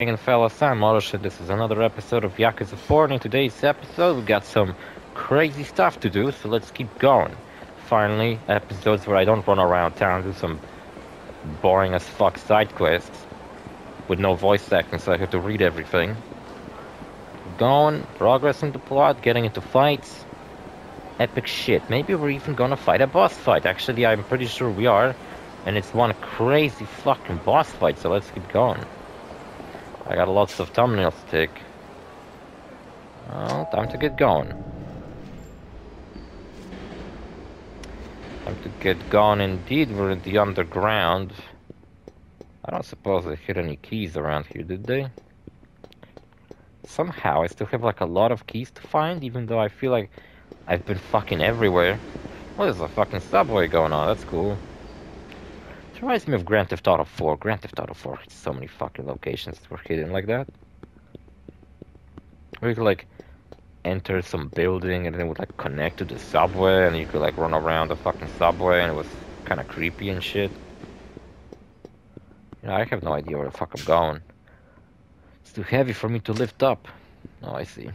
And fellas, I'm OrosZ. This is another episode of Yakuza 4, and in today's episode we got some crazy stuff to do, so let's keep going. Finally, episodes where I don't run around town, do some boring as fuck side quests with no voice acting, so I have to read everything. Going, progressing the plot, getting into fights, epic shit. Maybe we're even gonna fight a boss fight. Actually, I'm pretty sure we are, and it's one crazy fucking boss fight, so let's keep going. I got lots of thumbnails to take. Well, time to get going. Time to get going indeed. We're in the underground. I don't suppose they hid any keys around here, did they? Somehow I still have like a lot of keys to find, even though I feel like I've been fucking everywhere. Well, there's a fucking subway going on, that's cool. It reminds me of Grand Theft Auto 4. Grand Theft Auto 4 had so many fucking locations that were hidden like that. Where you could like enter some building and then it would like connect to the subway and you could like run around the fucking subway and it was kind of creepy and shit. You know, I have no idea where the fuck I'm going. It's too heavy for me to lift up. Oh, I see.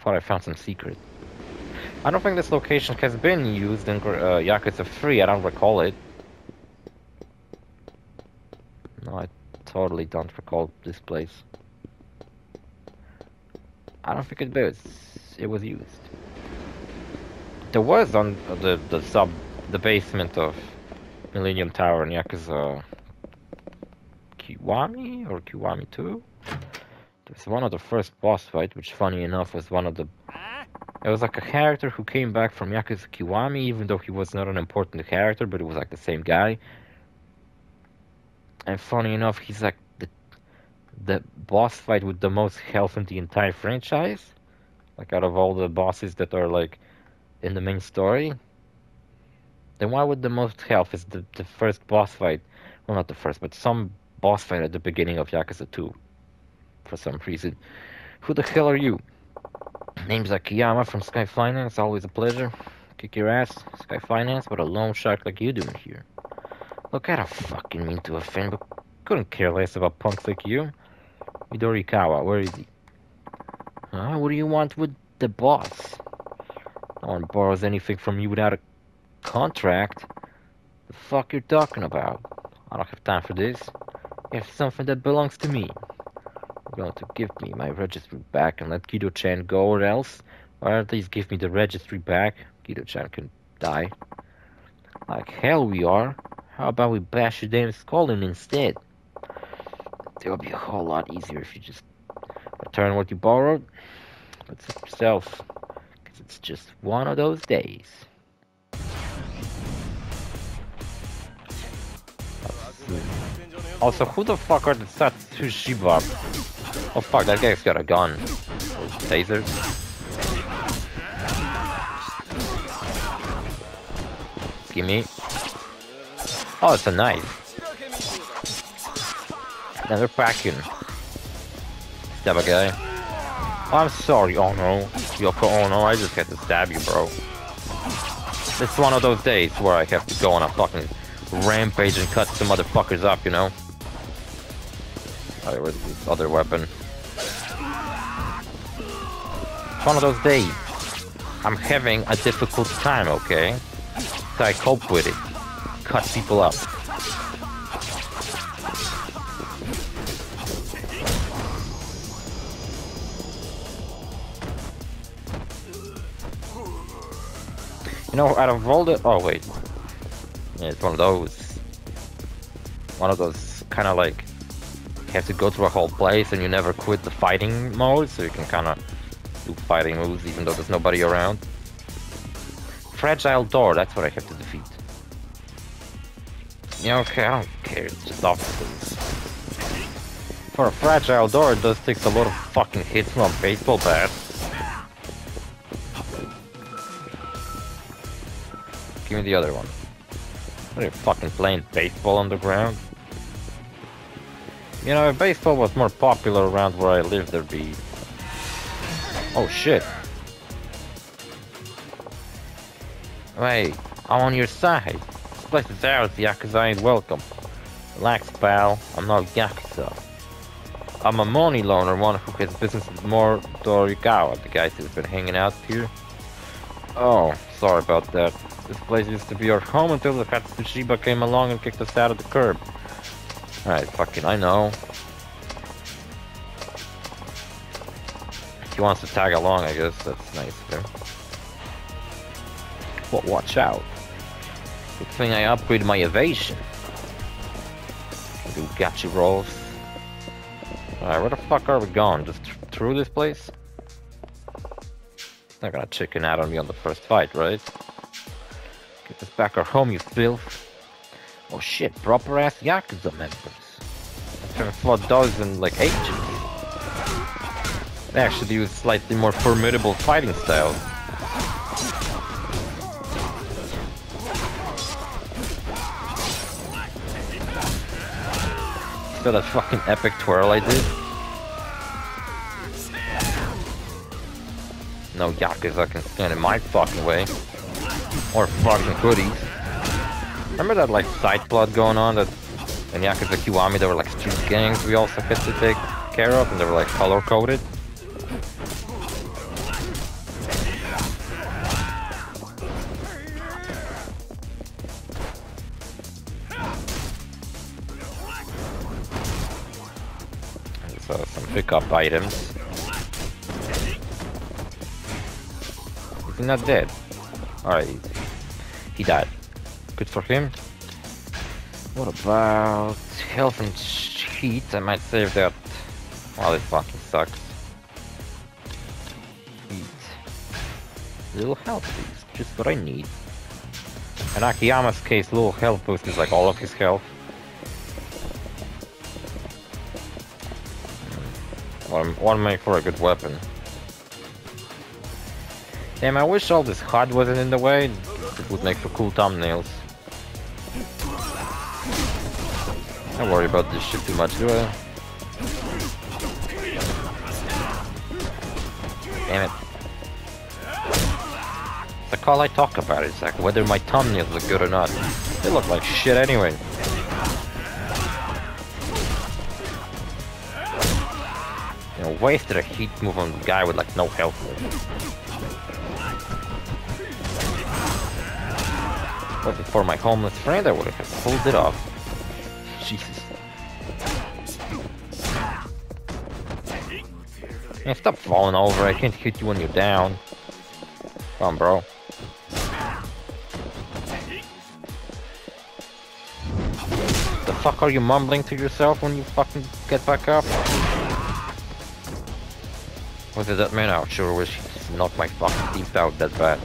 Thought I found some secret. I don't think this location has been used in Yakuza 3, I don't recall it. No, I totally don't recall this place. I don't think it was used. There was on the basement of Millennium Tower in Yakuza Kiwami or Kiwami 2. There's one of the first boss fight, which funny enough was one of the... It was like a character who came back from Yakuza Kiwami, even though he was not an important character, but it was like the same guy. And funny enough, he's like the boss fight with the most health in the entire franchise. Like out of all the bosses that are like in the main story. The one with the most health is the first boss fight. Well, not the first, but some boss fight at the beginning of Yakuza 2. For some reason. Who the hell are you? Name's Akiyama from Sky Finance, always a pleasure. Kick your ass, Sky Finance, what a loan shark like you doing here. Look, I don't fucking mean to offend, but couldn't care less about punks like you. Midorikawa, where is he? Huh? What do you want with the boss? No one borrows anything from you without a contract. The fuck you're talking about? I don't have time for this. You have something that belongs to me. Going to give me my registry back and let Kido-chan go, or else, or at least give me the registry back. Kido-chan can die. Like hell we are. How about we bash your damn skull in instead? It'll be a whole lot easier if you just return what you borrowed. But suit yourself, because it's just one of those days. Also, who the fuck are the Satsushiba? Oh fuck, that guy's got a gun. Or taser. Gimme. Oh, it's a knife. Now they're packing. Stab a guy. Oh, I'm sorry, oh no. Yoko, oh no, I just had to stab you, bro. It's one of those days where I have to go on a fucking rampage and cut some motherfuckers up, you know? Alright, where's this other weapon? It's one of those days. I'm having a difficult time, okay? So I cope with it. Cut people up. You know, out of all the... Oh, wait. Yeah, it's one of those. One of those kind of like... have to go through a whole place and you never quit the fighting mode, so you can kind of do fighting moves even though there's nobody around. Fragile door, that's what I have to defeat. Yeah, okay, I don't care, it's just obstacles. For a fragile door, it does take a lot of fucking hits from a baseball bat. Give me the other one. What are you fucking playing baseball on the ground? You know, if baseball was more popular around where I live, there'd be... Oh shit! Wait, I'm on your side. This place is ours, Yakuza ain't welcome. Relax, pal. I'm not Yakuza. I'm a money loaner, one who has business with more Dorikawa, the guys who's been hanging out here. Oh, sorry about that. This place used to be our home until the fat Tsushiba came along and kicked us out of the curb. Alright, fucking I know. He wants to tag along, I guess. That's nice of him. But watch out. Good thing I upgraded my evasion. I do gotcha rolls. Alright, where the fuck are we going? Just through this place? It's not gonna chicken out on me on the first fight, right? Get us back our home, you filth. Oh shit, proper ass Yakuza members. I haven't fought those in like ages. They actually use slightly more formidable fighting styles. So that fucking epic twirl I did. No Yakuza can stand in my fucking way. Or fucking hoodies. Remember that like side plot going on that in Yakuza Kiwami there were like street gangs we also had to take care of and they were like color coded? Pick up items. Is he not dead? Alright. He died. Good for him. What about health and heat? I might save that. Well, this fucking sucks. Heat. Little health boost. Just what I need. In Akiyama's case, little health boost is like all of his health. One make for a good weapon. Damn, I wish all this HUD wasn't in the way. It would make for cool thumbnails. I don't worry about this shit too much, do I? Damn it. That's all I talk about is like whether my thumbnails look good or not. They look like shit anyway. Wasted a heat move on the guy with like no health move. But before my homeless friend I would have pulled it off. Jesus. Hey, stop falling over, I can't hit you when you're down. Come on, bro. The fuck are you mumbling to yourself when you fucking get back up? Was it that man? I sure wish he just knocked my fucking teeth out that bad.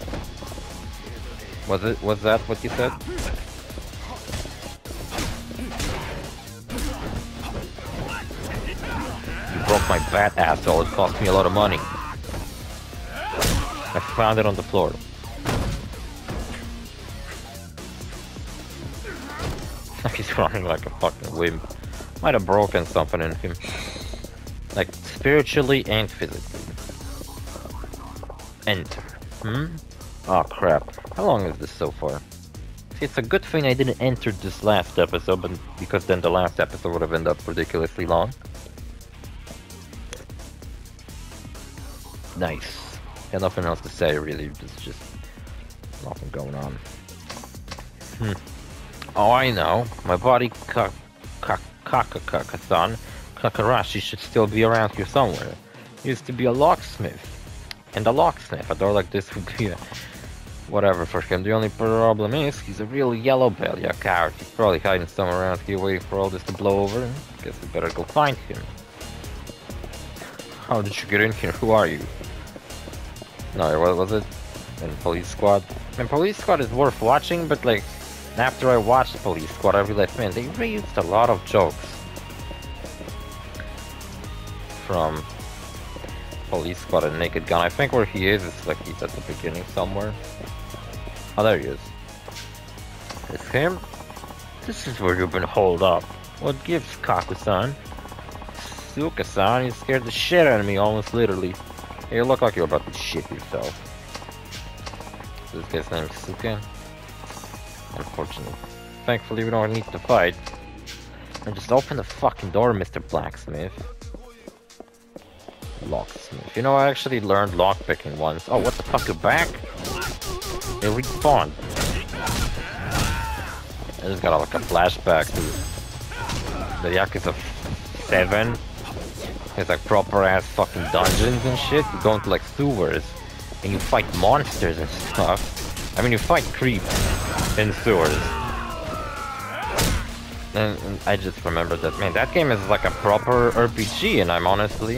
Was that what you said? You broke my bat, asshole. It cost me a lot of money. I found it on the floor. He's running like a fucking wimp. Might have broken something in him. Like, spiritually and physically. Enter. Hmm? Oh crap. How long is this so far? See, it's a good thing I didn't enter this last episode, but because then the last episode would have ended up ridiculously long. Nice. Got nothing else to say, really. There's just nothing going on. Hmm. Oh, I know. My body kakakasan. Sakarashi should still be around here somewhere. Used to be a locksmith. And a locksmith, a door like this would be a whatever for him. The only problem is, he's a real yellow belly, a coward. He's probably hiding somewhere around here waiting for all this to blow over. Guess we better go find him. How did you get in here? Who are you? No, what was it? And Police Squad? And Police Squad is worth watching, but like, after I watched Police Squad, I realized, man, they reused a lot of jokes from Police Squad and Naked Gun. I think where he is like he's at the beginning somewhere. Oh, there he is. It's him? This is where you've been holed up. What gives, Kaku-san? Suka-san, you scared the shit out of me, almost literally. You look like you're about to shit yourself. This guy's name is Suka. Unfortunately. Thankfully, we don't need to fight. And just open the fucking door, Mr. Blacksmith. Locksmith. You know, I actually learned lockpicking once. Oh, what the fuck, you're back? It respawned. I just got like a flashback to the Yakuza 7. It's like proper ass fucking dungeons and shit. You go into like sewers and you fight monsters and stuff. I mean, you fight creeps in sewers. And I just remembered that, man, that game is like a proper RPG, and I'm honestly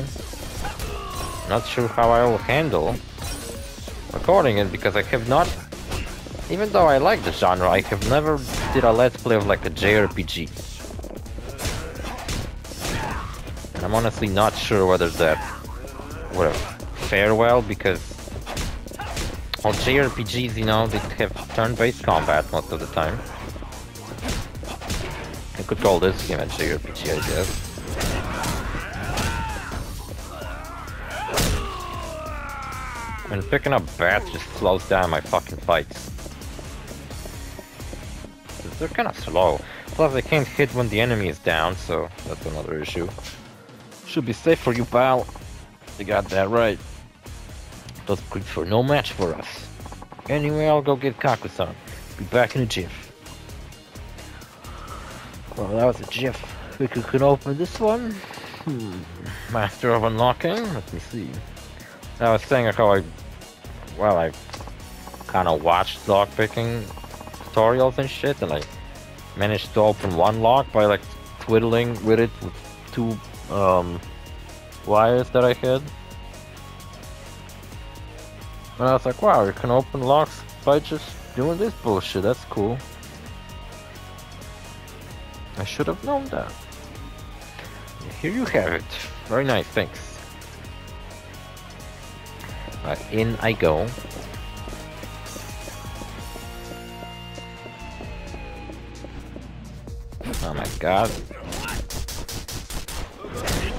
not sure how I will handle recording it, because I have not, even though I like the genre, I have never did a let's play of like a JRPG. And I'm honestly not sure whether that would have fared well, because all JRPGs, you know, they have turn-based combat most of the time. I could call this game a JRPG, I guess. And picking up bats just slows down my fucking fights. They're kinda slow. Plus I can't hit when the enemy is down, so that's another issue. Should be safe for you, pal. You got that right. Those creeps were no match for us. Anyway, I'll go get Kaku-san. Be back in a jiff. Well, that was a jiff. We could open this one. Master of unlocking? Let me see. I was saying how I kind of watched lockpicking tutorials and shit, and I managed to open one lock by like twiddling with it with two wires that I had. And I was like, wow, you can open locks by just doing this bullshit, that's cool. I should have known that. Here you have it. Very nice, thanks. In I go. Oh my god.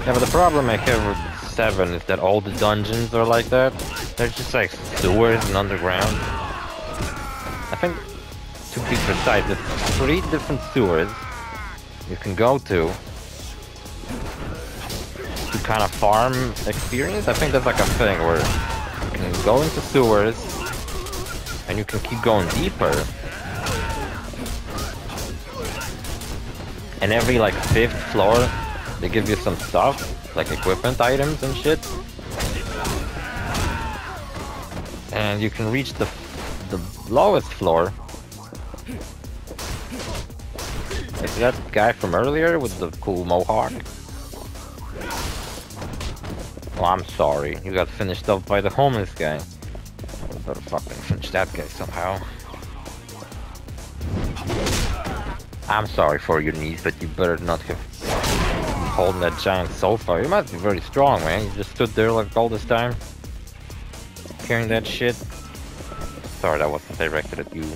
Yeah, but the problem I have with 7 is that all the dungeons are like that. They're just like sewers and underground. I think, to be precise, there's 3 different sewers you can go to kind of farm experience. I think that's like a thing where you can go into sewers and you can keep going deeper, and every like 5th floor they give you some stuff like equipment items and shit, and you can reach the lowest floor. Is that guy from earlier with the cool mohawk? Oh, I'm sorry. You got finished up by the homeless guy. I better fucking finish that guy somehow. I'm sorry for your knees, but you better not have holding that giant sofa. You must be very strong, man. You just stood there like all this time, carrying that shit. Sorry, that wasn't directed at you.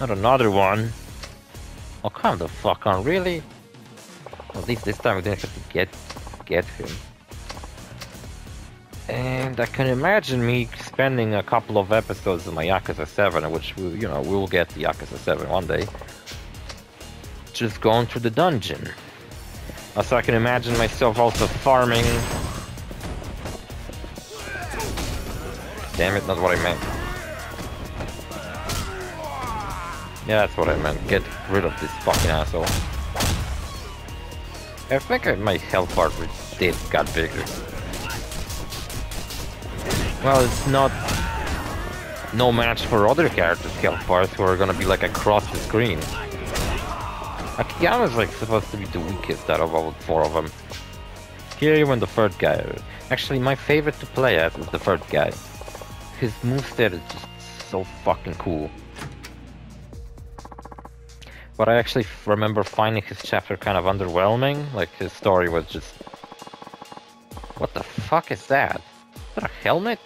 Not another one. Oh, come the fuck on, really? Well, at least this time we didn't have to get him. And I can imagine me spending a couple of episodes of my Yakuza 7, which, you know, we'll get the Yakuza 7 one day. Just going through the dungeon. Also, I can imagine myself also farming. Damn it, not what I meant. Yeah, that's what I meant. Get rid of this fucking asshole. I think my health bar did got bigger. Well, it's not no match for other characters' health bars who are gonna be like across the screen. Akiyama's like supposed to be the weakest out of all 4 of them. Here, even the 3rd guy. Actually, my favorite to play as is the 3rd guy. His moveset is just so fucking cool. But I actually remember finding his chapter kind of underwhelming. Like, his story was just... What the fuck is that? Is that a helmet?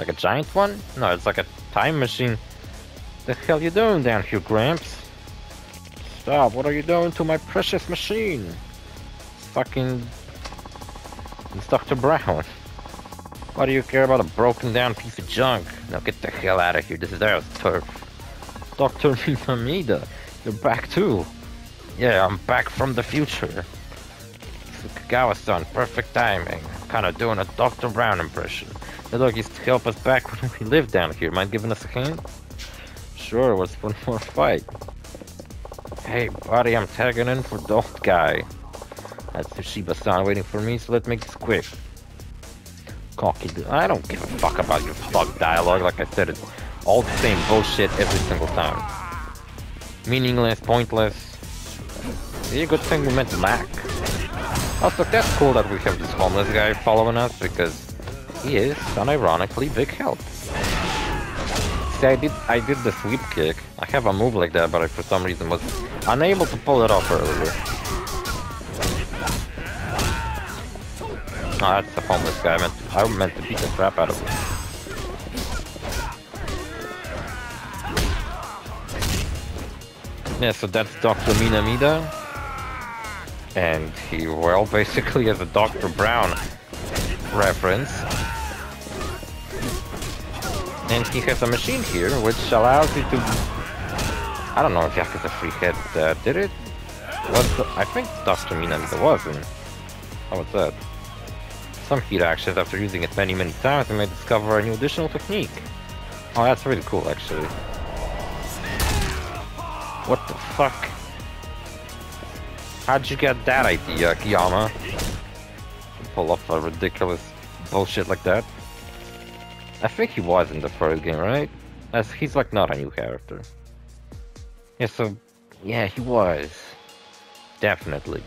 Like a giant one? No, it's like a time machine. The hell you doing down here, Gramps? Stop, what are you doing to my precious machine? Fucking... It's Dr. Brown. Why do you care about a broken down piece of junk? Now get the hell out of here, this is our turf. Dr. Minamida. You're back too. Yeah, I'm back from the future. Kagawa-san, perfect timing. I'm kind of doing a Dr. Brown impression. The dog used to help us back when we lived down here. Mind giving us a hand? Sure, what's one more fight? Hey, buddy, I'm tagging in for the old guy. That's Toshiba-san waiting for me, so let's make this quick. Cocky dude. I don't give a fuck about your fuck dialogue. Like I said, it's all the same bullshit every single time. Meaningless, pointless. It's a good thing we met Mac. Also, that's cool that we have this homeless guy following us, because he is, unironically, big help. See, I did the sweep kick. I have a move like that, but I, for some reason, was unable to pull it off earlier. Oh, that's the homeless guy. I meant to beat the crap out of him. Yeah, so that's Dr. Minamida. And he, well, basically has a Dr. Brown reference. And he has a machine here, which allows you to... I don't know if Yakuza 3 had did it? I think Dr. Minamida wasn't. How was that? Some heat actions, after using it many, many times, you may discover a new additional technique. Oh, that's really cool, actually. What the fuck? How'd you get that idea, Akiyama? Pull off a ridiculous bullshit like that? I think he was in the first game, right? As he's like not a new character. Yeah, so... yeah, he was. Definitely.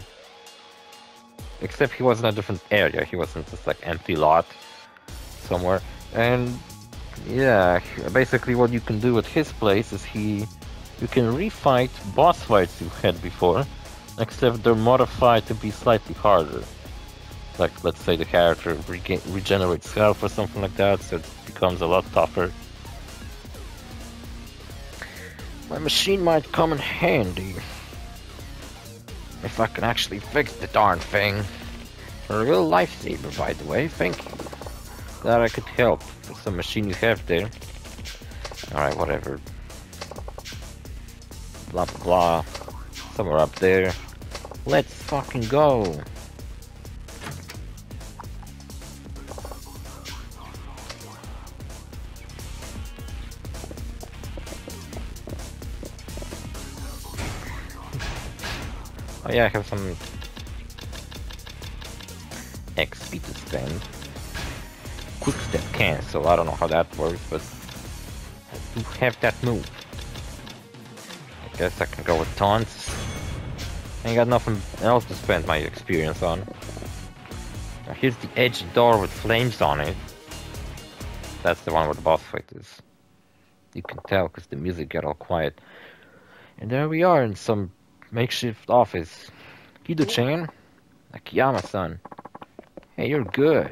Except he was in a different area, he was in this like empty lot somewhere. And yeah, basically what you can do at his place is you can refight boss fights you had before, except they're modified to be slightly harder. Like, let's say the character regenerates health or something like that, so it becomes a lot tougher. My machine might come in handy. If I can actually fix the darn thing. A real lifesaver, by the way, thank you. Glad I could help with the machine you have there. Alright, whatever. Blah blah blah. Somewhere up there. Let's fucking go! Oh yeah, I have some XP to spend. Quick step cancel, I don't know how that works, but I do have that move. I guess I can go with taunts. I ain't got nothing else to spend my experience on. Now here's the edge door with flames on it. That's the one where the boss fight is. You can tell because the music got all quiet. And there we are in some makeshift office. Kido-chan? Akiyama-san. Hey, you're good.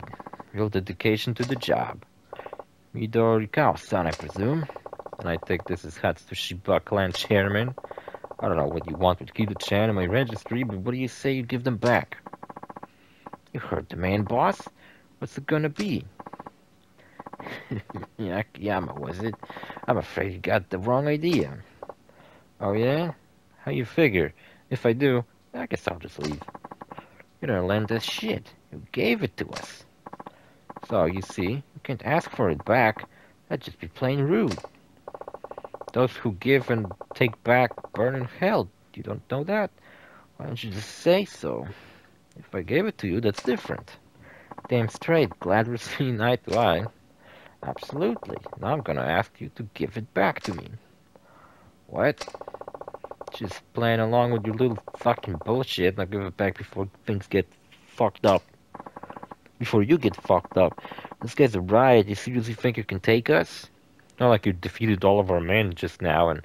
Real dedication to the job. Midorikawa-san, I presume. And I think this is Hatsushiba clan chairman. I don't know what you want with Kido-chan and my registry, but what do you say you give them back? You heard the man, boss. What's it gonna be? Akiyama, was it? I'm afraid you got the wrong idea. Oh yeah? How you figure? If I do, I guess I'll just leave. You don't lend us shit. You gave it to us. So, you see, you can't ask for it back. That'd just be plain rude. Those who give and take back burn in hell. You don't know that? Why don't you just say so? If I gave it to you, that's different. Damn straight. Glad we're seeing eye to eye. Absolutely. Now I'm gonna ask you to give it back to me. What? Just playing along with your little fucking bullshit, and I'll give it back before things get fucked up. Before you get fucked up. This guy's a riot. You seriously think you can take us? Not like you defeated all of our men just now and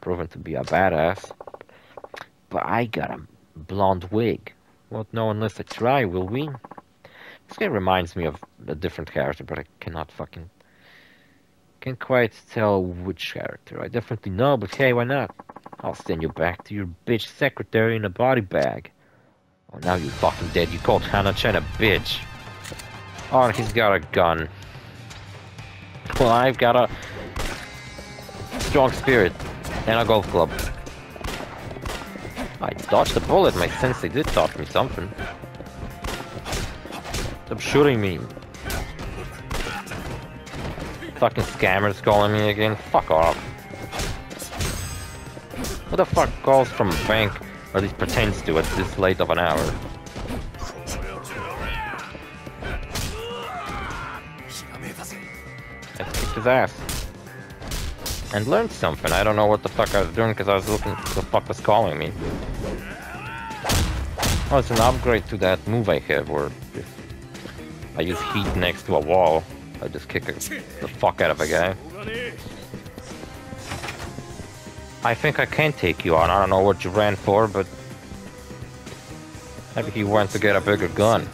proven to be a badass. But I got a blonde wig. Won't know unless I try, will we? This guy reminds me of a different character, but I cannot fucking... can't quite tell which character. I definitely know, but hey, why not? I'll send you back to your bitch secretary in a body bag. Oh, now you're fucking dead. You called Hana-chan a bitch. Oh, and he's got a gun. Well, I've got a strong spirit and a golf club. I dodged the bullet, my sensei did dodge me something. Stop shooting me. Fucking scammers calling me again, fuck off. What the fuck calls from a bank, or at least pretends to at this late of an hour? Let's kick his ass. And learned something, I don't know what the fuck I was doing because I was looking for the fuck was calling me. Oh, it's an upgrade to that move I have where if I use heat next to a wall, I just kick the fuck out of a guy. I think I can take you on, I don't know what you ran for, but maybe he went to get a bigger gun.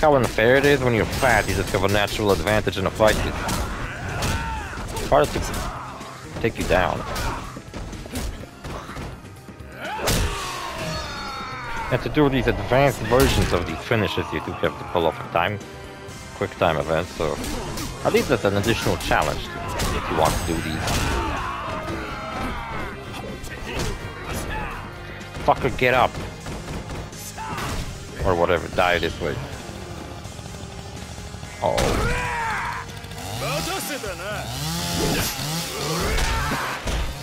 How unfair it is when you're fat, you just have a natural advantage in a fight. It's hard to take you down. And to do these advanced versions of these finishes, you do have to pull off a quick time event, so at least that's an additional challenge if you want to do these. Fucker, get up! Or whatever, die this way. Oh.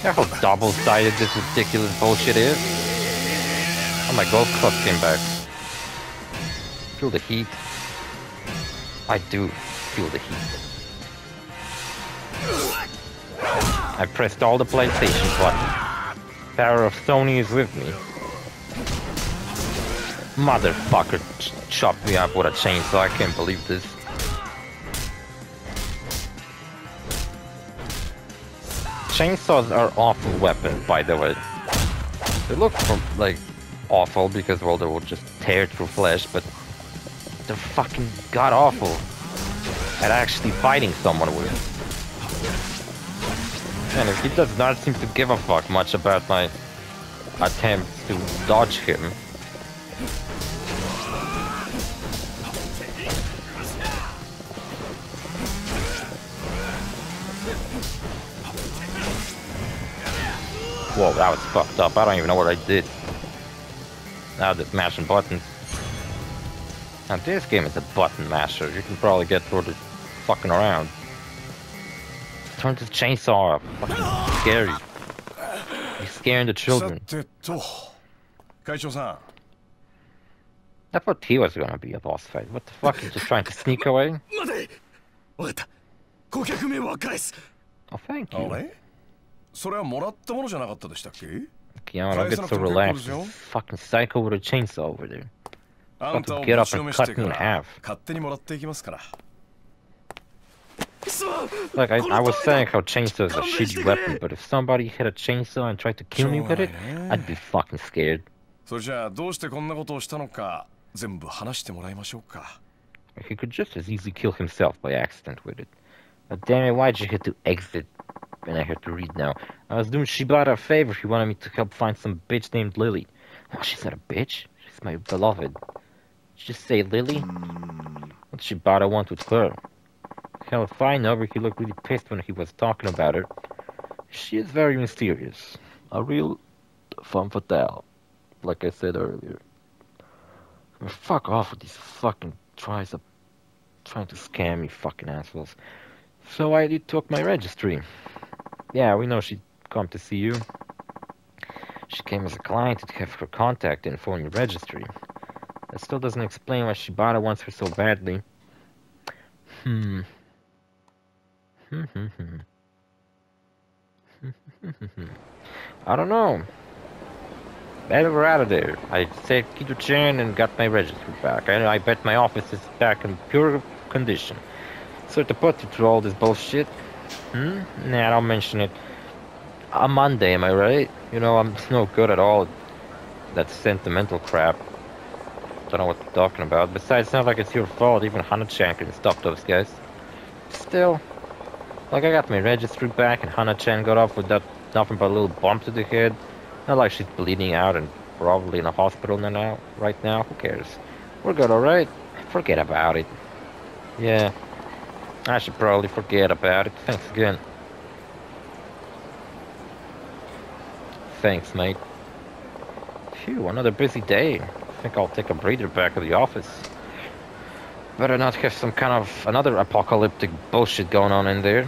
Yeah, how double-sided this ridiculous bullshit is. Oh, my golf club came back. Feel the heat. I do feel the heat. I pressed all the PlayStation buttons. Power of Sony is with me. Motherfucker chopped me up with a chainsaw, I can't believe this. Chainsaws are awful weapons, by the way. They look like awful because, well, they will just tear through flesh, but they're fucking god awful at actually fighting someone with it. And if he does not seem to give a fuck much about my attempts to dodge him. Whoa, that was fucked up. I don't even know what I did. Now they're mashing buttons. Now this game is a button masher. You can probably get through the fucking around. Turn this chainsaw up. Fucking scary. You're scaring the children. I thought he was gonna be a boss fight. What the fuck? He's just trying to sneak away? Oh, thank you. Kiana gets so relaxed. Fucking psycho with a chainsaw over there. I'm about to get up and cut me in half. Like I was saying how chainsaw is a shitty weapon, but if somebody had a chainsaw and tried to kill me with it, I'd be fucking scared. He could just as easily kill himself by accident with it. But damn it, why'd you have to exit? And I had to read now. I was doing Shibata a favor. He wanted me to help find some bitch named Lily. Oh, she's not a bitch. She's my beloved. Just say Lily? What Shibata want with her? Hell, if I know her, he looked really pissed when he was talking about her. She is very mysterious. A real femme fatale. Like I said earlier. I mean, fuck off with these fucking tries of trying to scam me fucking assholes. So I did took my registry. Yeah, we know she'd come to see you. She came as a client to have her contact info in your registry. That still doesn't explain why Shibata wants her so badly. I don't know. Better we're out of there. I saved Kido-chan and got my registry back. I bet my office is back in pure condition. So to put you through all this bullshit. Nah, don't mention it. On Monday, am I right? You know, I'm no good at all. That sentimental crap. Don't know what they're talking about. Besides, it's not like it's your fault. Even Hana-chan couldn't stop those guys. Still. Like, I got my registry back and Hana-chan got off without nothing but a little bump to the head. Not like she's bleeding out and probably in a hospital now, right now. Who cares? We're good, alright? Forget about it. Yeah. I should probably forget about it. Thanks again. Thanks, mate. Phew, another busy day. I think I'll take a breather back at the office. Better not have some kind of another apocalyptic bullshit going on in there.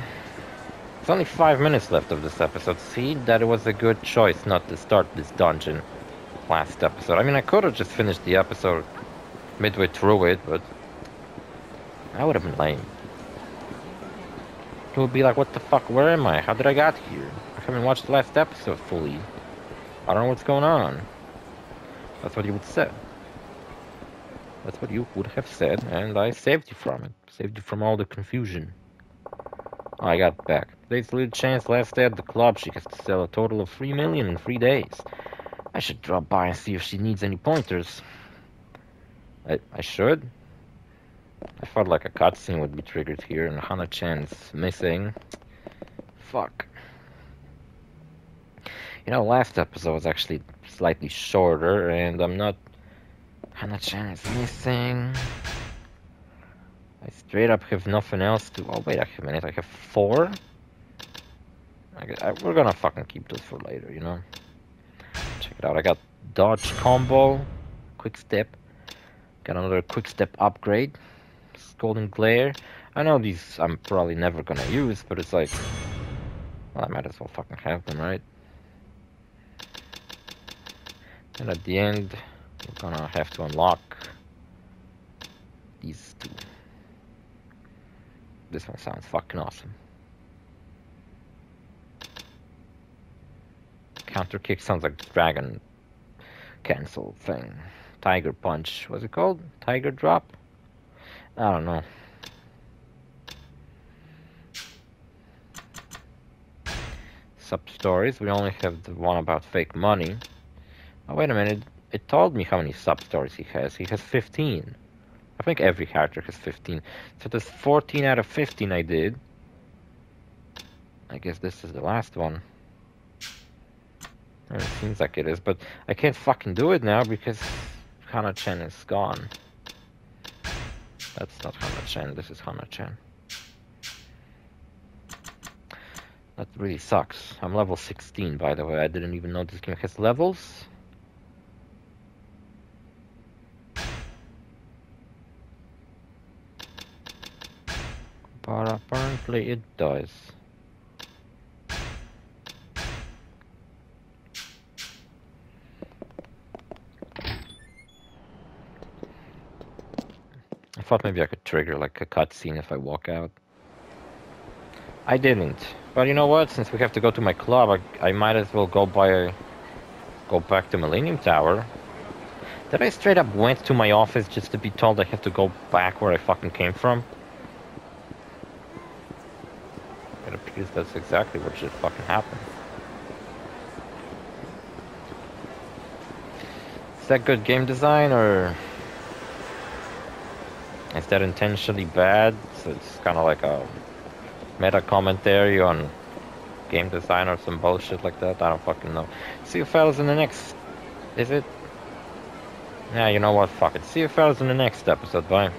There's only 5 minutes left of this episode. See, that was a good choice not to start this dungeon last episode. I mean, I could have just finished the episode midway through it, but that would have been lame. It would be like, what the fuck, where am I? How did I got here? I haven't watched the last episode fully. I don't know what's going on. That's what you would say. That's what you would have said, and I saved you from it. Saved you from all the confusion. I got back. Today's little chance last day at the club. She has to sell a total of 3 million in 3 days. I should drop by and see if she needs any pointers. I should? I felt like a cutscene would be triggered here, and Hana-chan's missing. Fuck. You know, last episode was actually slightly shorter, and I'm not... Hana-chan is missing. I straight up have nothing else to... Oh, wait a minute, I have 4? We're gonna fucking keep those for later, you know? Check it out, I got dodge combo, quick step. Got another quick step upgrade. Golden glare. I know these I'm probably never gonna use, but it's like, well, I might as well fucking have them, right? And at the end, we're gonna have to unlock these two. This one sounds fucking awesome. Counter kick sounds like the dragon cancel thing. Tiger punch. What's it called? Tiger drop? I don't know. Sub-stories. We only have the one about fake money. Oh, wait a minute. It told me how many sub-stories he has. He has 15. I think every character has 15. So there's 14 out of 15 I did. I guess this is the last one. Well, it seems like it is, but I can't fucking do it now because Hana-chan is gone. That's not Hana-chan, this is Hana-chan. That really sucks. I'm level 16, by the way. I didn't even know this game has levels. But apparently it does. I thought maybe I could trigger like a cutscene if I walk out. I didn't, but you know what? Since we have to go to my club, I might as well go back to Millennium Tower. That I straight up went to my office just to be told I have to go back where I fucking came from. It appears that's exactly what should fucking happen. Is that good game design or? Is that intentionally bad? So it's kind of like a meta commentary on game design or some bullshit like that. I don't fucking know. See you fellas in the next... Is it? Yeah, you know what? Fuck it. See you fellas in the next episode. Bye.